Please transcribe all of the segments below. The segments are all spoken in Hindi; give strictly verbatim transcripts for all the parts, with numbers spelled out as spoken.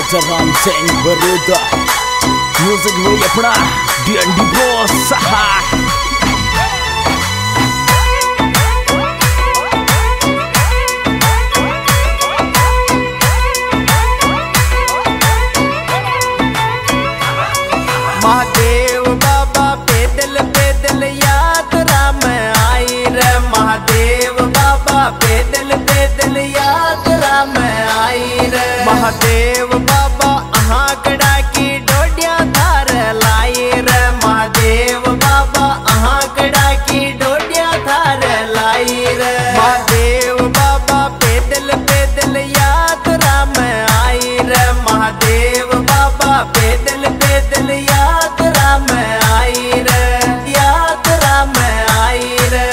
राजाराम सिंह बरोदा म्यूजिक हुई अपना डीएनडी बॉस सहा महादेव बाबा पैदल पैदल यात्रा में आई रे महादेव बाबा पैदल पैदल यात्रा में आई रे महादेव बाबा आंकड़ा की डोडिया थार लाई रे महादेव बाबा आंकड़ा की डोडिया थार लाई रे महादेव बाबा पैदल पैदल यात्रा में आई रे महादेव बाबा पैदल पैदल यात्रा में आई रे यात्रा में आई रे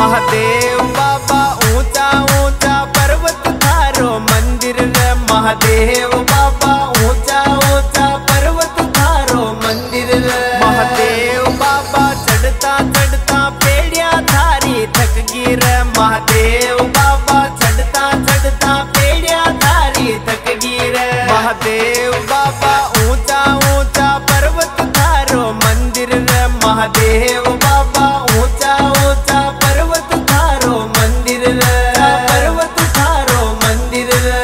महादेव बाबा ऊंचा ऊंचा पर्वत थारो मंदिर रे महादेव बाबा ऊंचा ऊंचा पर्वत थारो मंदिर रे महादेव बाबा चढ़ता चढ़ता पेड़िया थारी थकगी रे महादेव बाबा चढ़ता चढ़ता पेड़िया थारी थकगी रे महादेव बाबा ऊंचा ऊंचा पर्वत थारो मंदिर रे महादेव बाबा ऊंचा ऊंचा पर्वत थारो मंदिर रे पर्वत थारो मंदिर रे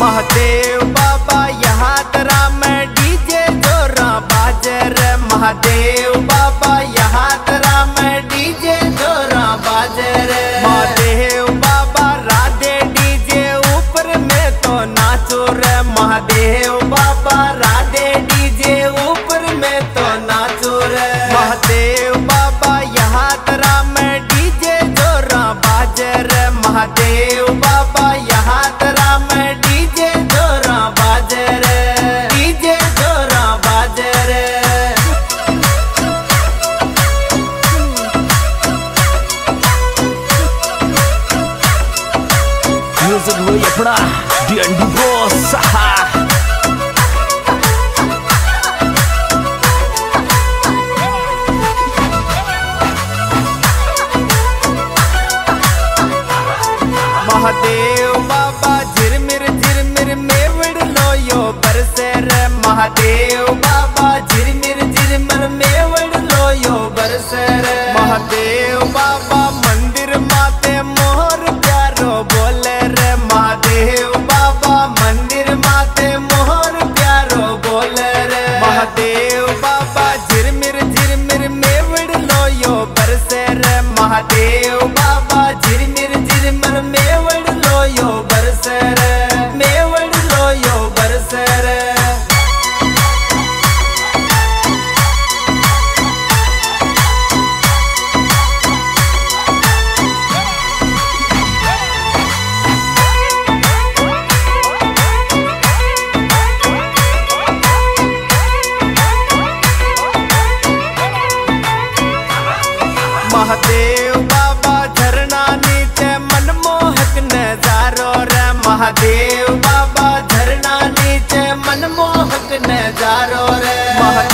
महादेव बाबा यहाँ तरा मैं डीजे जोरा बाजे रे महादेव बाबा यहाँ तरा मैं डीजे जोरा बाजे रे महादेव बाबा राधे डीजे ऊपर में तो नाचो रे महादेव बाबा राधे डीजे ऊपर में तो नाचो रे महादेव बाबा यहाँ तरा मैं डीजे जोरा बाजे रे महादेव बाबा यहाँ तरा मैं म्यूजिक हुई अपना डीएनडी बॉस सहा महादेव बाबा झिरमिर झिरमिर मेवड़ लोयो बरसे रे महादेव बाबा झिरमिर झिरमिर मेवड़ लोयो बरसे रे महादेव बाबा मंदिर माते मोहर प्यारो बोले रे महादेव बाबा मंदिर माते मोहर प्यारो बोले रे महादेव बाबा झिरमिर झिरमिर मेवड़ लोयो बरसे रे महादेव बाबा झिरमिर झिरमिर मेवड़ लोयो बरसे रे मेवड़ लोयो बरसे रे महादेव बाबा झरना नीचे मनमोहक नजारो रे महादेव बाबा झरना नीचे मनमोहक नजारो रे।